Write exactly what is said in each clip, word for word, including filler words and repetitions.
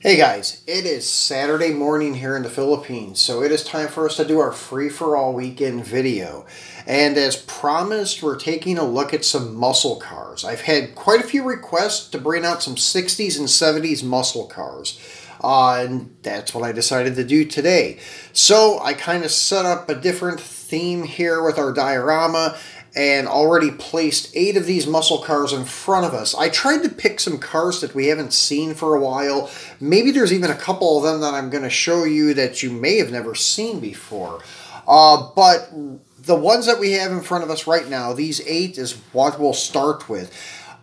Hey guys, it is Saturday morning here in the Philippines, so it is time for us to do our free-for-all weekend video. And as promised, we're taking a look at some muscle cars. I've had quite a few requests to bring out some sixties and seventies muscle cars. Uh, and that's what I decided to do today. So I kind of set up a different theme here with our diorama and already placed eight of these muscle cars in front of us. I tried to pick some cars that we haven't seen for a while. Maybe there's even a couple of them that I'm going to show you that you may have never seen before. Uh, but the ones that we have in front of us right now, these eight is what we'll start with.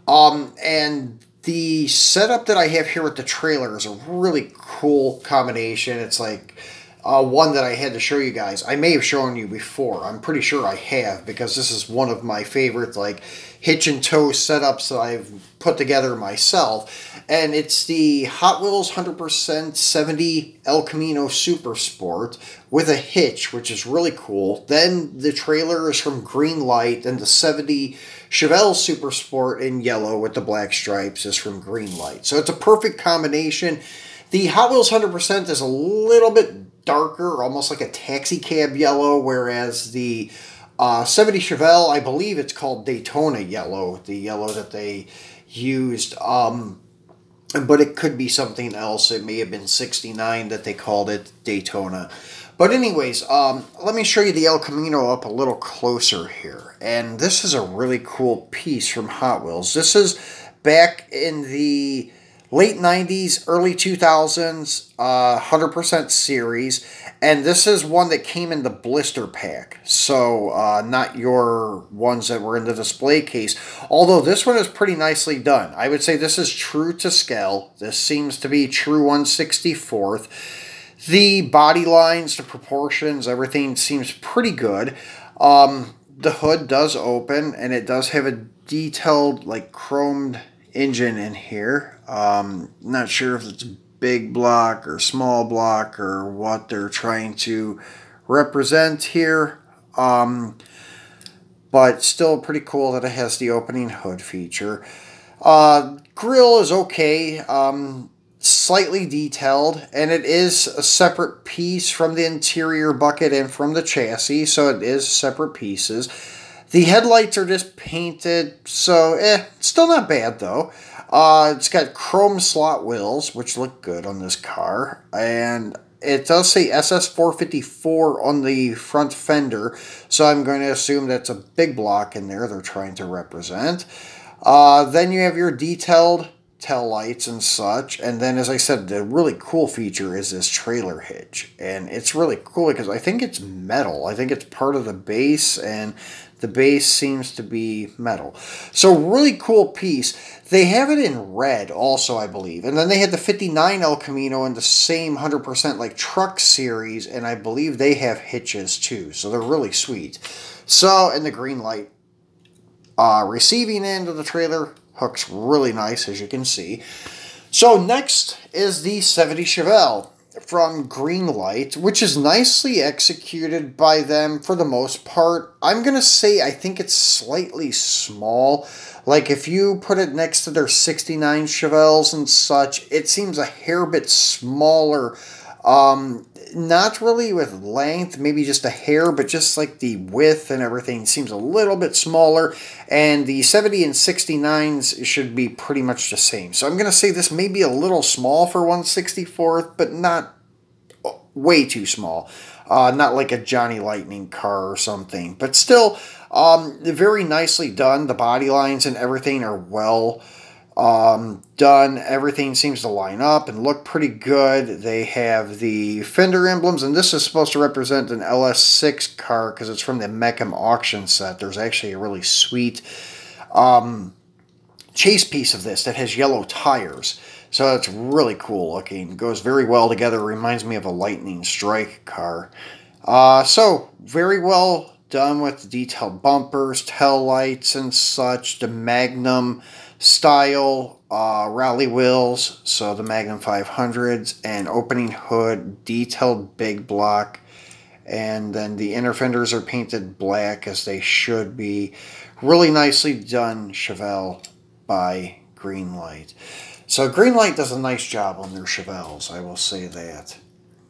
Um, and the setup that I have here with the trailer is a really cool combination. It's like... Uh, one that I had to show you guys. I may have shown you before. I'm pretty sure I have, because this is one of my favorite like hitch and tow setups that I've put together myself. And it's the Hot Wheels one hundred percent seventy El Camino Super Sport with a hitch, which is really cool. Then the trailer is from Greenlight, and the seventy Chevelle Super Sport in yellow with the black stripes is from Greenlight. So it's a perfect combination. The Hot Wheels one hundred percent is a little bit darker, almost like a taxi cab yellow, whereas the uh, seventy Chevelle, I believe it's called Daytona yellow, the yellow that they used, um, but it could be something else. It may have been sixty-nine that they called it Daytona. But anyways, um, let me show you the El Camino up a little closer here, and this is a really cool piece from Hot Wheels. This is back in the late nineties, early two thousands, uh, one hundred percent series, and this is one that came in the blister pack, so uh, not your ones that were in the display case, although this one is pretty nicely done. I would say this is true to scale. This seems to be true one sixty-fourth. The body lines, the proportions, everything seems pretty good. Um, the hood does open, and it does have a detailed, like, chromed engine in here. Um, not sure if it's big block or small block or what they're trying to represent here, um, but still pretty cool that it has the opening hood feature. Uh, grill is okay, um, slightly detailed, and it is a separate piece from the interior bucket and from the chassis, so it is separate pieces. The headlights are just painted, so eh, still not bad though. Uh, it's got chrome slot wheels, which look good on this car, and it does say S S four fifty-four on the front fender, so I'm going to assume that's a big block in there they're trying to represent. Uh, then you have your detailed tail lights and such, and then as I said, the really cool feature is this trailer hitch, and it's really cool because I think it's metal. I think it's part of the base, and the base seems to be metal. So really cool piece. They have it in red also, I believe. And then they had the fifty-nine El Camino in the same one hundred percent like truck series. And I believe they have hitches too. So they're really sweet. So, and the green light uh, receiving end of the trailer hooks really nice, as you can see. So next is the seventy Chevelle from Greenlight, which is nicely executed by them for the most part. I'm going to say I think it's slightly small. Like if you put it next to their sixty-nine Chevelles and such, it seems a hair bit smaller. Um, not really with length, maybe just a hair, but just like the width and everything seems a little bit smaller. And the seventy and sixty-nines should be pretty much the same. So I'm going to say this may be a little small for one sixty-fourth, but not way too small. Uh, not like a Johnny Lightning car or something. But still, um, very nicely done. The body lines and everything are well Um, done. Everything seems to line up and look pretty good. They have the fender emblems, and this is supposed to represent an L S six car because it's from the Mecham auction set. There's actually a really sweet um, chase piece of this that has yellow tires. So it's really cool looking. It goes very well together. Reminds me of a Lightning Strike car. Uh, so very well done with the detailed bumpers, tail lights and such, the Magnum style uh, rally wheels, so the Magnum five hundreds, and opening hood, detailed big block, and then the inner fenders are painted black as they should be. Really nicely done Chevelle by Greenlight. So Greenlight does a nice job on their Chevelles, I will say that.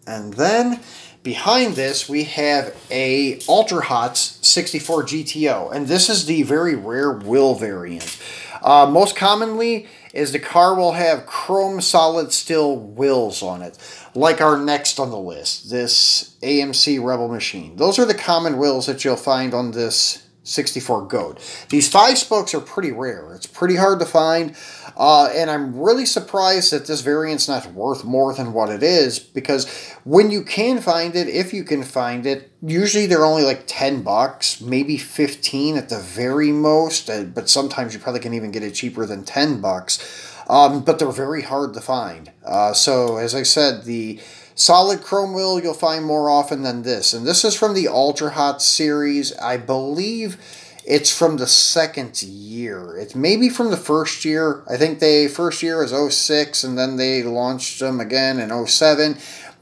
And then behind this we have a Ultra Hots sixty-four G T O, and this is the very rare wheel variant. Uh, most commonly is the car will have chrome solid steel wheels on it, like our next on the list, this A M C Rebel machine. Those are the common wheels that you'll find on this sixty-four goat. These five spokes are pretty rare. It's pretty hard to find, uh, and I'm really surprised that this variant's not worth more than what it is, because when you can find it, if you can find it, usually they're only like ten bucks, maybe fifteen at the very most, but sometimes you probably can even get it cheaper than ten bucks, um, but they're very hard to find. Uh, so as I said, the solid chrome wheel you'll find more often than this. And this is from the Ultra Hot series. I believe it's from the second year. It's maybe from the first year. I think the first year is oh six, and then they launched them again in oh seven.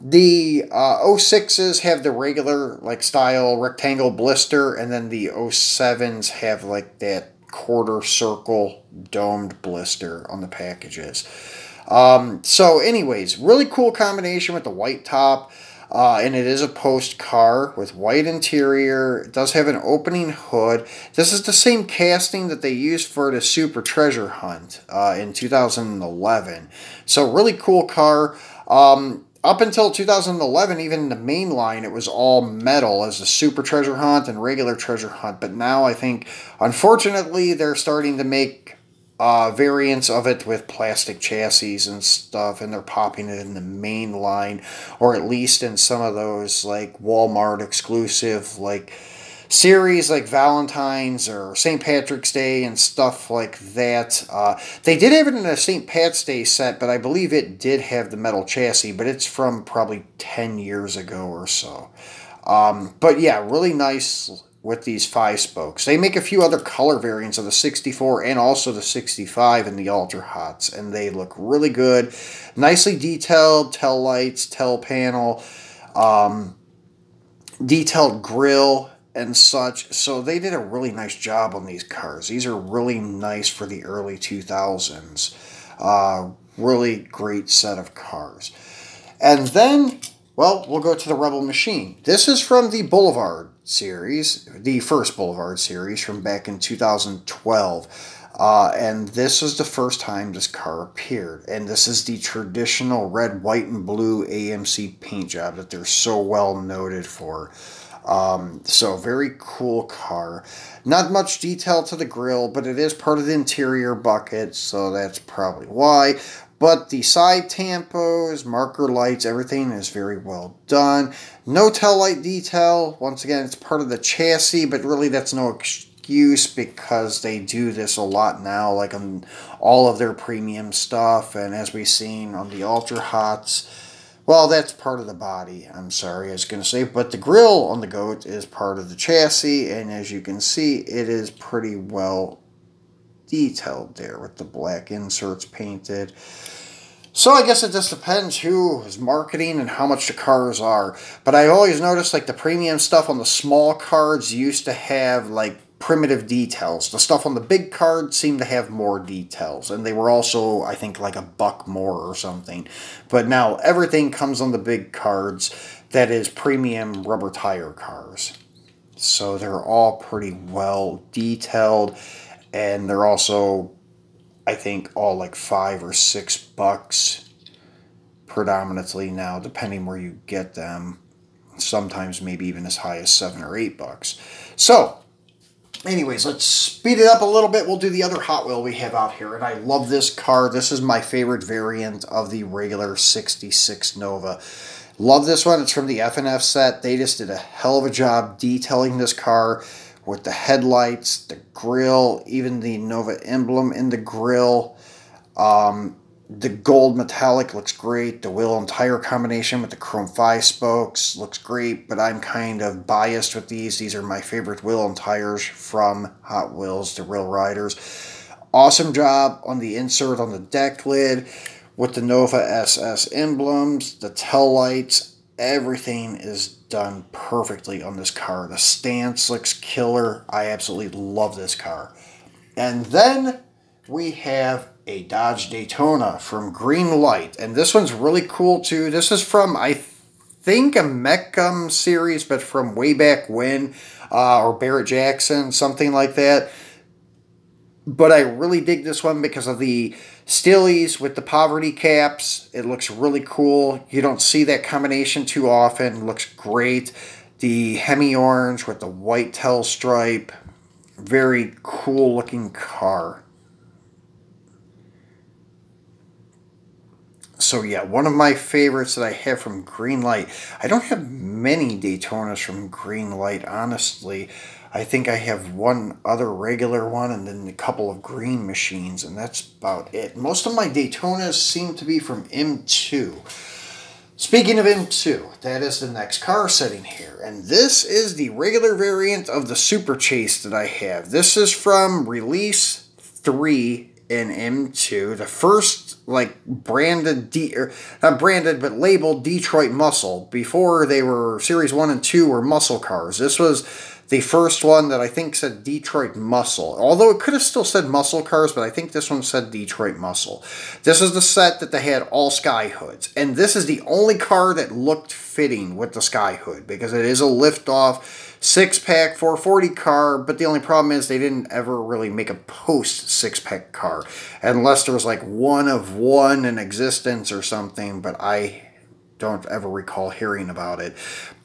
The uh, oh sixes have the regular like style rectangle blister, and then the oh sevens have like that quarter circle domed blister on the packages. Um, so anyways, really cool combination with the white top, uh, and it is a post car with white interior. It does have an opening hood. This is the same casting that they used for the Super Treasure Hunt uh, in two thousand eleven. So really cool car. Um, up until two thousand eleven, even in the main line, it was all metal as the Super Treasure Hunt and regular Treasure Hunt. But now I think, unfortunately, they're starting to make Uh, variants of it with plastic chassis and stuff, and they're popping it in the main line, or at least in some of those like Walmart exclusive like series like Valentine's or Saint Patrick's Day and stuff like that. Uh, they did have it in a Saint Pat's Day set, but I believe it did have the metal chassis, but it's from probably ten years ago or so. Um, but yeah, really nice with these five spokes. They make a few other color variants of the sixty-four and also the sixty-five in the Ultra Hots, and they look really good. Nicely detailed tail lights, tail panel, um, detailed grill and such. So they did a really nice job on these cars. These are really nice for the early two thousands. Uh, really great set of cars. And then, well, we'll go to the Rebel machine. This is from the Boulevard series, the first Boulevard series from back in two thousand twelve. Uh, and this was the first time this car appeared. And this is the traditional red, white, and blue A M C paint job that they're so well noted for. Um, so very cool car. Not much detail to the grille, but it is part of the interior bucket, so that's probably why. But the side tampos, marker lights, everything is very well done. No tail light detail. Once again, it's part of the chassis, but really that's no excuse because they do this a lot now, like on all of their premium stuff. And as we've seen on the Ultra Hots, well, that's part of the body, I'm sorry, I was going to say. But the grille on the Goat is part of the chassis, and as you can see, it is pretty well detailed there with the black inserts painted. So I guess it just depends who is marketing and how much the cars are. But I always noticed like the premium stuff on the small cards used to have like primitive details. The stuff on the big card seemed to have more details, and they were also, I think, like a buck more or something. But now everything comes on the big cards that is premium rubber tire cars. So they're all pretty well detailed. And they're also, I think, all like five or six bucks predominantly now, depending where you get them. Sometimes maybe even as high as seven or eight bucks. So, anyways, let's speed it up a little bit. We'll do the other Hot Wheel we have out here. And I love this car. This is my favorite variant of the regular sixty-six Nova. Love this one. It's from the F and F set. They just did a hell of a job detailing this car, with the headlights, the grille, even the Nova emblem in the grille. Um, the gold metallic looks great. The wheel and tire combination with the chrome five spokes looks great, but I'm kind of biased with these. These are my favorite wheel and tires from Hot Wheels, the Real Riders. Awesome job on the insert on the deck lid with the Nova S S emblems, the tail lights. Everything is done perfectly on this car. The stance looks killer. I absolutely love this car. And then we have a Dodge Daytona from Greenlight. And this one's really cool too. This is from, I think, a Mecham series, but from way back when, uh, or Barrett Jackson, something like that. But I really dig this one because of the stillies with the poverty caps. It looks really cool. You don't see that combination too often. It looks great. The Hemi orange with the white tail stripe. Very cool looking car. So yeah, one of my favorites that I have from Greenlight. I don't have many Daytonas from Greenlight, honestly. I think I have one other regular one and then a couple of green machines, and that's about it. Most of my Daytonas seem to be from M two. Speaking of M two, that is the next car sitting here, and this is the regular variant of the Super Chase that I have. This is from Release three in M two, the first like branded, de or not branded, but labeled Detroit Muscle. Before they were Series one and two were muscle cars. This was the first one that I think said Detroit Muscle, although it could have still said muscle cars, but I think this one said Detroit Muscle. This is the set that they had all sky hoods, and this is the only car that looked fitting with the sky hood because it is a lift-off six-pack four forty car, but the only problem is they didn't ever really make a post six-pack car, unless there was like one of one in existence or something, but I don't ever recall hearing about it.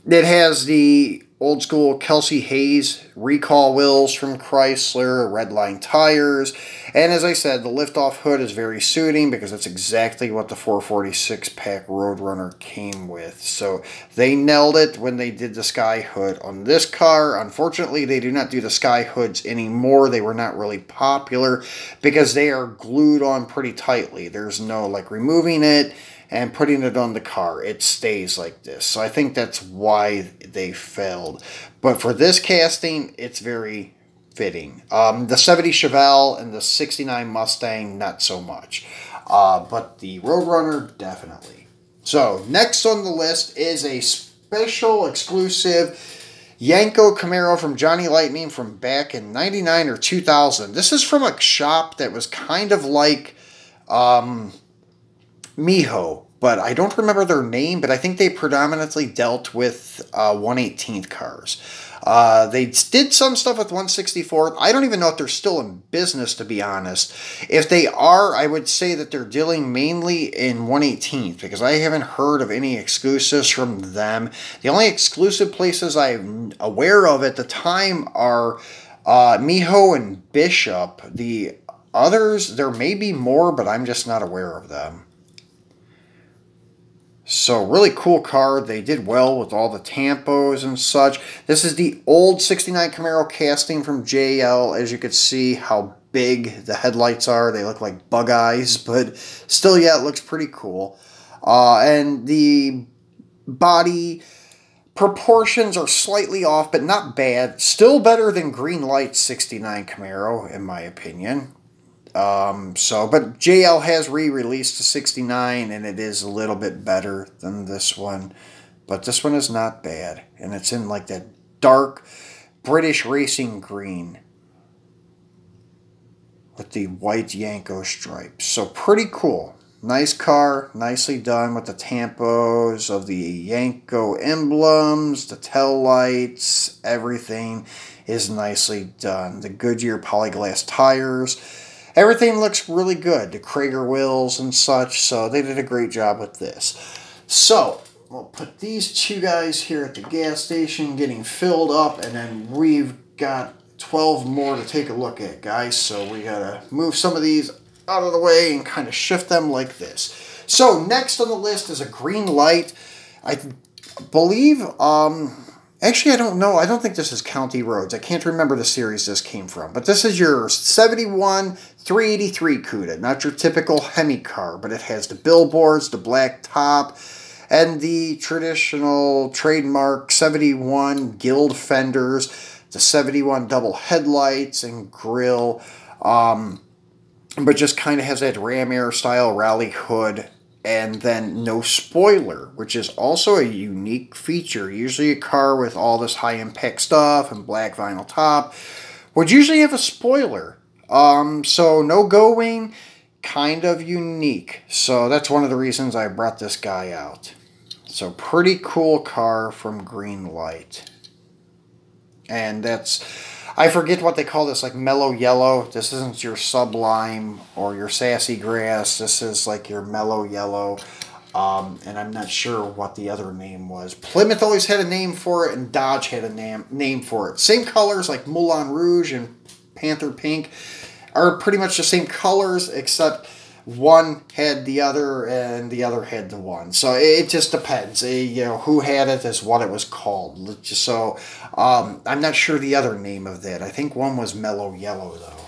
It has the old school Kelsey Hayes recall wheels from Chrysler, Redline tires, and as I said, the lift-off hood is very suiting because that's exactly what the four forty-six pack Roadrunner came with. So they nailed it when they did the sky hood on this car. Unfortunately, they do not do the sky hoods anymore. They were not really popular because they are glued on pretty tightly. There's no like removing it and putting it on the car. It stays like this. So I think that's why they failed. But for this casting, it's very fitting. Um, the seventy Chevelle and the sixty-nine Mustang, not so much. Uh, but the Roadrunner, definitely. So next on the list is a special exclusive Yenko Camaro from Johnny Lightning from back in ninety-nine or two thousand. This is from a shop that was kind of like Um, Miho, but I don't remember their name, but I think they predominantly dealt with uh, one eighteenth cars. Uh, they did some stuff with one sixty-fourth. I don't even know if they're still in business, to be honest. If they are, I would say that they're dealing mainly in one eighteenth because I haven't heard of any exclusives from them. The only exclusive places I'm aware of at the time are uh, Miho and Bishop. The others, there may be more, but I'm just not aware of them. So really cool car. They did well with all the tampos and such. This is the old sixty-nine Camaro casting from J L. As you can see how big the headlights are. They look like bug eyes, but still, yeah, it looks pretty cool. Uh, and the body proportions are slightly off, but not bad. Still better than Greenlight sixty-nine Camaro, in my opinion. Um, so, but J L has re-released the sixty-nine, and it is a little bit better than this one, but this one is not bad, and it's in like that dark British racing green with the white Yenko stripes. So pretty cool. Nice car, nicely done with the tampos of the Yenko emblems, the tail lights, everything is nicely done. The Goodyear Polyglass tires. Everything looks really good, the Crager wheels and such, so they did a great job with this. So, we'll put these two guys here at the gas station getting filled up, and then we've got twelve more to take a look at, guys. So we gotta move some of these out of the way and kind of shift them like this. So, next on the list is a Greenlight. I believe, um... actually, I don't know. I don't think this is County Roads. I can't remember the series this came from. But this is your seventy-one three eighty-three Cuda. Not your typical Hemi car, but it has the billboards, the black top, and the traditional trademark seventy-one Guild fenders, the seventy-one double headlights and grill, um, but just kind of has that Ram Air style rally hood. And then no spoiler, which is also a unique feature. Usually a car with all this high-impact stuff and black vinyl top would usually have a spoiler. Um, so no go wing, kind of unique. So that's one of the reasons I brought this guy out. So pretty cool car from Greenlight. And that's, I forget what they call this, like mellow yellow. This isn't your Sublime or your Sassy Grass. This is like your mellow yellow. Um, and I'm not sure what the other name was. Plymouth always had a name for it, and Dodge had a name name for it. Same colors, like Moulin Rouge and Panther Pink, are pretty much the same colors, except one had the other and the other had the one. So it just depends. You know, who had it is what it was called. So um, I'm not sure the other name of that. I think one was mellow yellow, though.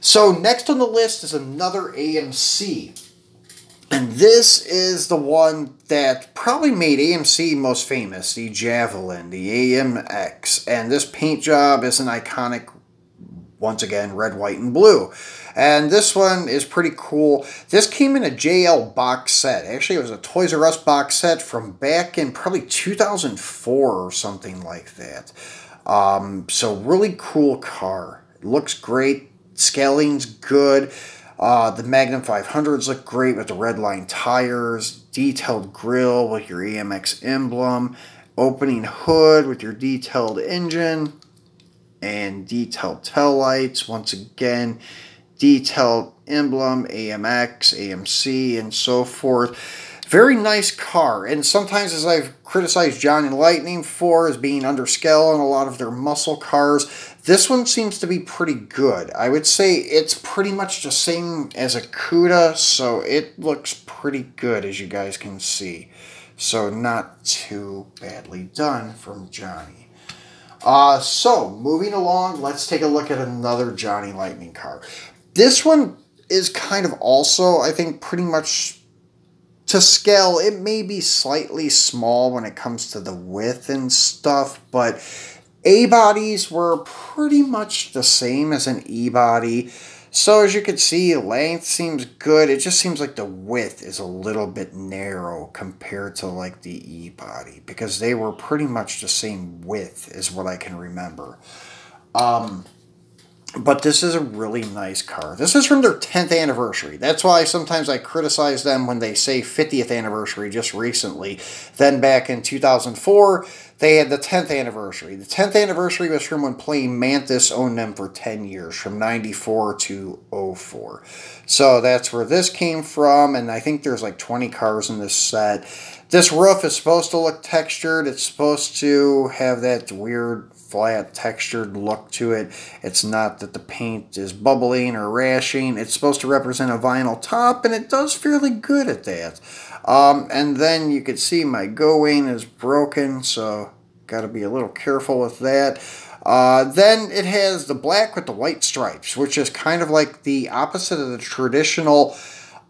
So next on the list is another A M C. And this is the one that probably made A M C most famous, the Javelin, the A M X. And this paint job is an iconic, once again, red, white, and blue. And this one is pretty cool. This came in a J L box set. Actually, it was a Toys R Us box set from back in probably two thousand four or something like that. Um, so really cool car. It looks great. Scaling's good. Uh, the Magnum five hundreds look great with the red line tires, detailed grille with your A M X emblem, opening hood with your detailed engine, and detailed taillights. Once again, detailed emblem, A M X, A M C, and so forth. Very nice car, and sometimes as I've criticized Johnny Lightning for as being underscale in a lot of their muscle cars, this one seems to be pretty good. I would say it's pretty much the same as a Cuda, so it looks pretty good as you guys can see. So not too badly done from Johnny. Uh, so, moving along, let's take a look at another Johnny Lightning car. This one is kind of also, I think, pretty much... to scale, it may be slightly small when it comes to the width and stuff, but A-bodies were pretty much the same as an E-body. So as you can see, length seems good. It just seems like the width is a little bit narrow compared to like the E-body, because they were pretty much the same width is what I can remember. Um... But this is a really nice car. This is from their tenth anniversary. That's why sometimes I criticize them when they say fiftieth anniversary just recently. Then back in two thousand four, they had the tenth anniversary. The tenth anniversary was from when Plain Mantis owned them for ten years, from ninety-four to oh four. So that's where this came from, and I think there's like twenty cars in this set. This roof is supposed to look textured. It's supposed to have that weird... flat textured look to it. It's not that the paint is bubbling or rashing. It's supposed to represent a vinyl top, and it does fairly good at that. Um, and then you can see my go-wing is broken, so got to be a little careful with that. Uh, then it has the black with the white stripes, which is kind of like the opposite of the traditional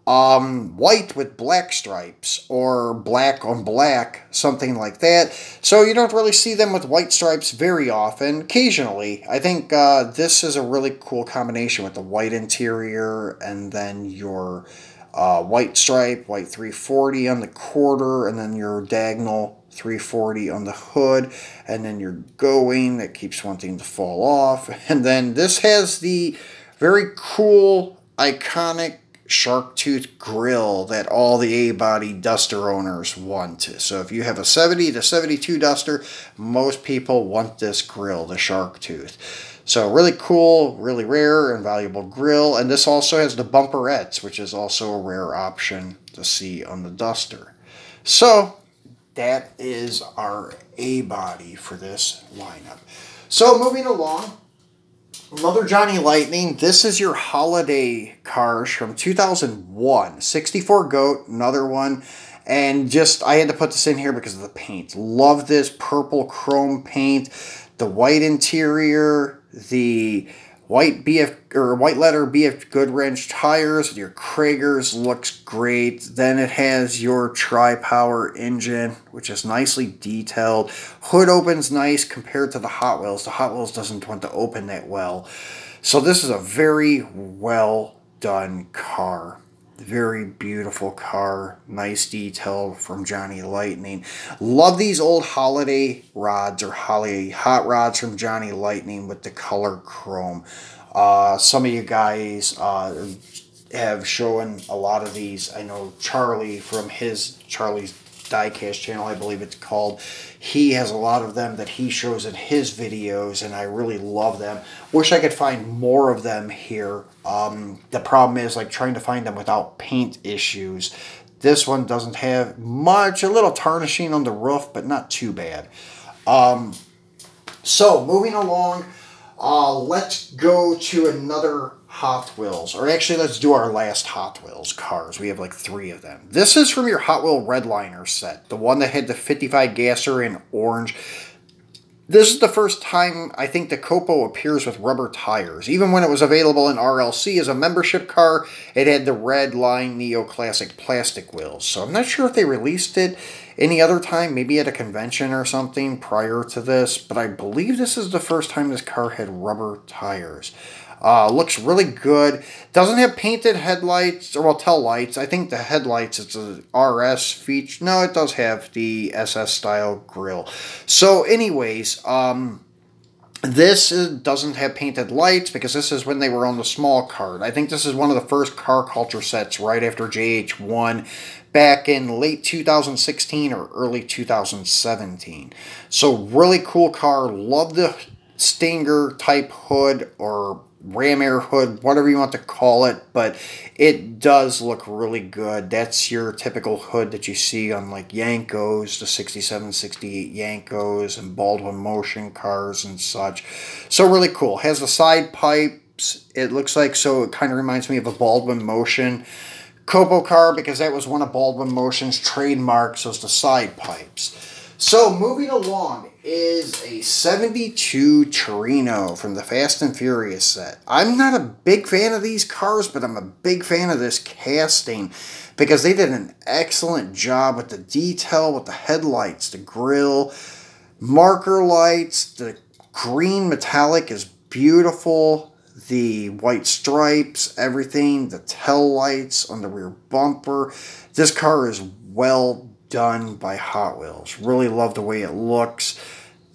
Um, white with black stripes, or black on black, something like that. So you don't really see them with white stripes very often. Occasionally, I think uh, this is a really cool combination with the white interior and then your uh, white stripe, white three forty on the quarter, and then your diagonal three forty on the hood, and then your go-wing that keeps wanting to fall off. And then this has the very cool, iconic shark tooth grill that all the A-body duster owners want. So if you have a seventy to seventy-two duster, most people want this grill, the shark tooth. So really cool, really rare and valuable grill. And this also has the bumperettes, which is also a rare option to see on the duster. So that is our A-body for this lineup. So moving along, another Johnny Lightning. This is your holiday cars from two thousand one. sixty-four Goat, another one. And just, I had to put this in here because of the paint. Love this purple chrome paint. The white interior, the white B F, or white letter B F Goodwrench tires, your Cragers looks great. Then it has your tri-power engine, which is nicely detailed. Hood opens nice compared to the Hot Wheels. The Hot Wheels doesn't want to open that well. So this is a very well done car. Very beautiful car. Nice detail from Johnny Lightning. Love these old holiday rods or holiday hot rods from Johnny Lightning with the color chrome. Uh, some of you guys... Uh, have shown a lot of these. I know Charlie from his Charlie's Diecast channel, I believe it's called, he has a lot of them that he shows in his videos, and I really love them. Wish I could find more of them here. Um, the problem is, like, trying to find them without paint issues. This one doesn't have much, a little tarnishing on the roof, but not too bad. Um, so, moving along, uh, let's go to another Hot Wheels, or actually let's do our last Hot Wheels cars. We have like three of them. This is from your Hot Wheel Redliner set, the one that had the fifty-five gasser in orange. This is the first time I think the Copo appears with rubber tires. Even when it was available in R L C as a membership car, it had the red line neoclassic plastic wheels. So I'm not sure if they released it any other time, maybe at a convention or something prior to this, but I believe this is the first time this car had rubber tires. Uh, looks really good. Doesn't have painted headlights, or well, tail lights. I think the headlights, it's an R S feature. No, it does have the S S style grill. So anyways, um, this is, doesn't have painted lights because this is when they were on the small card. I think this is one of the first car culture sets right after J H one back in late two thousand sixteen or early two thousand seventeen. So really cool car. Love the Stinger type hood or Ram Air hood, whatever you want to call it, but it does look really good. That's your typical hood that you see on like Yenkos, the sixty-seven, sixty-eight Yenkos and Baldwin Motion cars and such. So really cool. Has the side pipes, it looks like, so it kind of reminds me of a Baldwin Motion Copo car because that was one of Baldwin Motion's trademarks, was the side pipes. So, moving along is a seventy-two Torino from the Fast and Furious set. I'm not a big fan of these cars, but I'm a big fan of this casting because they did an excellent job with the detail, with the headlights, the grill, marker lights. The green metallic is beautiful. The white stripes, everything, the tail lights on the rear bumper. This car is well done. Done by Hot Wheels. Really love the way it looks.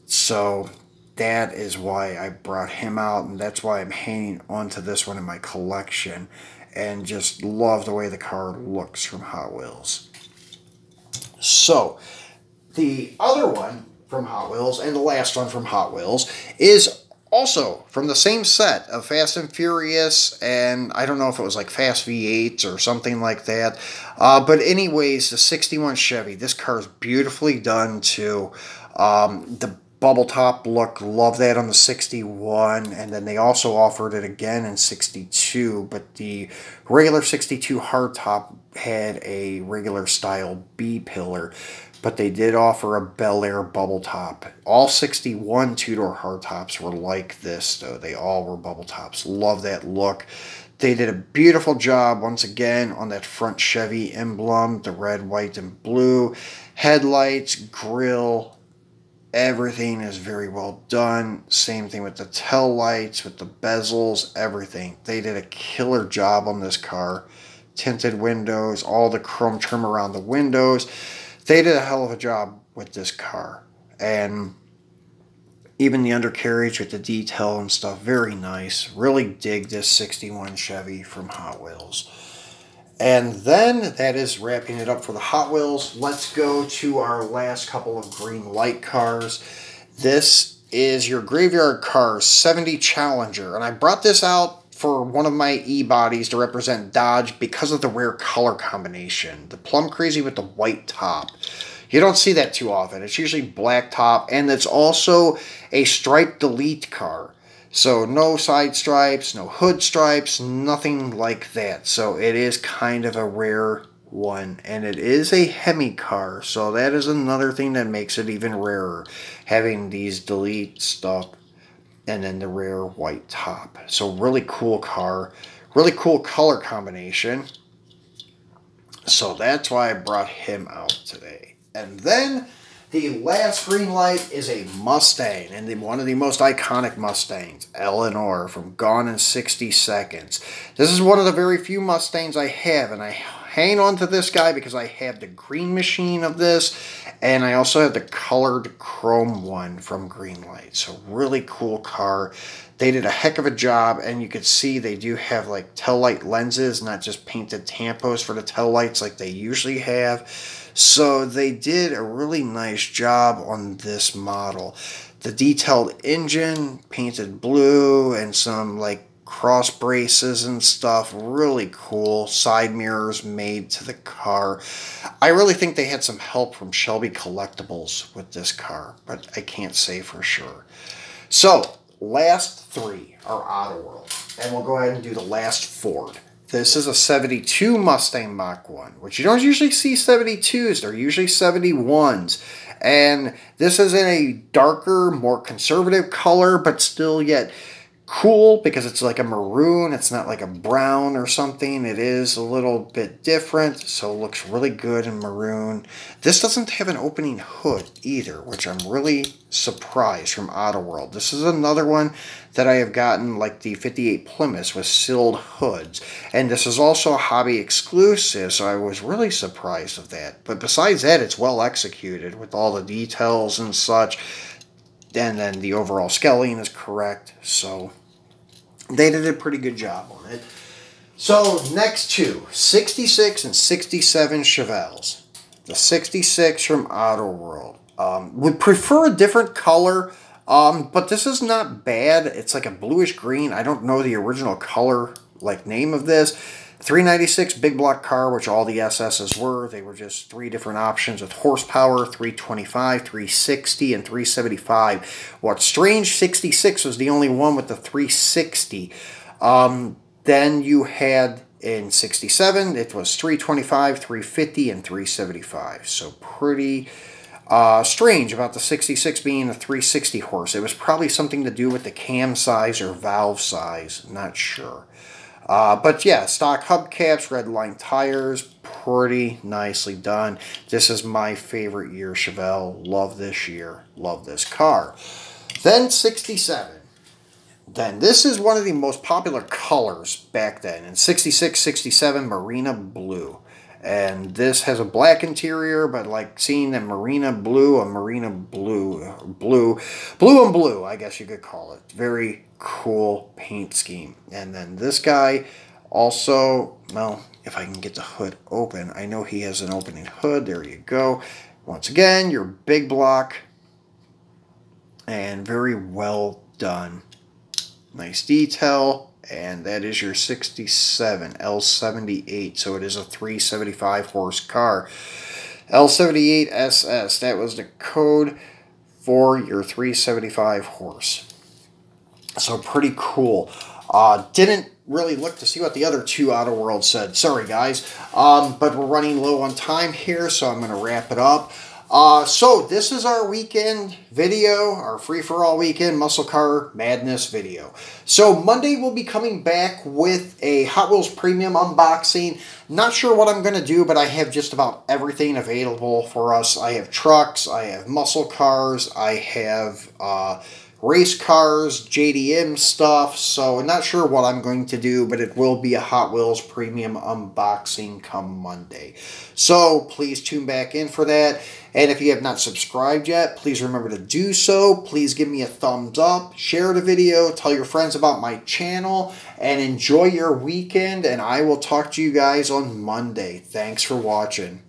So that is why I brought him out, and that's why I'm hanging on to this one in my collection, and just love the way the car looks from Hot Wheels. So the other one from Hot Wheels, and the last one from Hot Wheels, is also from the same set of Fast and Furious, and I don't know if it was like Fast V eights or something like that. Uh, but anyways, the sixty-one Chevy. This car is beautifully done too. Um, the bubble top look, love that on the sixty-one. And then they also offered it again in sixty-two. But the regular sixty-two hardtop had a regular style B-pillar. But they did offer a Bel Air bubble top. All sixty-one two-door hardtops were like this, though. They all were bubble tops. Love that look. They did a beautiful job, once again, on that front Chevy emblem, the red, white, and blue. Headlights, grill, everything is very well done. Same thing with the tail lights, with the bezels, everything. They did a killer job on this car. Tinted windows, all the chrome trim around the windows. They did a hell of a job with this car, and even the undercarriage with the detail and stuff, very nice. Really dig this sixty-one Chevy from Hot Wheels. And then that is wrapping it up for the Hot Wheels. Let's go to our last couple of Greenlight cars. This is your Graveyard Cars seventy Challenger, and I brought this out for one of my e-bodies to represent Dodge because of the rare color combination. The plum crazy with the white top. You don't see that too often. It's usually black top, and it's also a striped delete car. So no side stripes, no hood stripes, nothing like that. So it is kind of a rare one, and it is a Hemi car, so that is another thing that makes it even rarer, having these delete stuff and then the rare white top. So really cool car, really cool color combination. So that's why I brought him out today. And then the last green light is a Mustang, and the, one of the most iconic Mustangs, Eleanor from Gone in sixty Seconds. This is one of the very few Mustangs I have, and I hanging on to this guy because I have the green machine of this, and I also have the colored chrome one from Greenlight. So really cool car. They did a heck of a job, and you could see they do have like taillight lenses, not just painted tampos for the taillights like they usually have. So they did a really nice job on this model. The detailed engine, painted blue, and some like cross braces and stuff. Really cool. Side mirrors made to the car. I really think they had some help from Shelby Collectibles with this car, but I can't say for sure. So, last three are Auto World, and we'll go ahead and do the last Ford. This is a seventy-two Mustang Mach one, which you don't usually see seventy-twos. They're usually seventy-ones. And this is in a darker, more conservative color, but still yet cool because it's like a maroon. It's not like a brown or something. It is a little bit different, so it looks really good in maroon. This doesn't have an opening hood either, which I'm really surprised from Auto World. This is another one that I have gotten, like the fifty-eight Plymouth with sealed hoods. And this is also a hobby exclusive, so I was really surprised of that. But besides that, it's well executed with all the details and such. And then the overall scaling is correct. So they did a pretty good job on it. So next two, sixty-six and sixty-seven Chevelles. The sixty-six from Auto World. Um, would prefer a different color, um, but this is not bad. It's like a bluish green. I don't know the original color, like name of this. three ninety-six big block car, which all the S S's were. They were just three different options with horsepower, three twenty-five, three sixty, and three seventy-five. What's strange, sixty-six was the only one with the three sixty. Um, then you had in sixty-seven, it was three twenty-five, three fifty, and three seventy-five. So pretty uh, strange about the sixty-six being a three sixty horse. It was probably something to do with the cam size or valve size. Not sure. Uh, but yeah, stock hubcaps, red line tires, pretty nicely done. This is my favorite year Chevelle. Love this year. Love this car. Then sixty-seven. Then this is one of the most popular colors back then. In sixty-six, sixty-seven, Marina Blue. And this has a black interior, but like seeing the Marina Blue, a Marina Blue, Blue, Blue and Blue, I guess you could call it. Very cool paint scheme. And then this guy also, well, if I can get the hood open, I know he has an opening hood. There you go. Once again, your big block and very well done. Nice detail. And that is your sixty-seven L seventy-eight. So it is a three seventy-five horse car. L seventy-eight S S. That was the code for your three seventy-five horse. So pretty cool. Uh, didn't really look to see what the other two Auto World said. Sorry, guys. Um, but we're running low on time here, so I'm going to wrap it up. Uh, so this is our weekend video, our free-for-all weekend muscle car madness video. So Monday we'll be coming back with a Hot Wheels Premium unboxing. Not sure what I'm going to do, but I have just about everything available for us. I have trucks, I have muscle cars, I have uh, race cars, J D M stuff. So I'm not sure what I'm going to do, but it will be a Hot Wheels Premium unboxing come Monday. So please tune back in for that. And if you have not subscribed yet, please remember to do so. Please give me a thumbs up, share the video, tell your friends about my channel, and enjoy your weekend. And I will talk to you guys on Monday. Thanks for watching.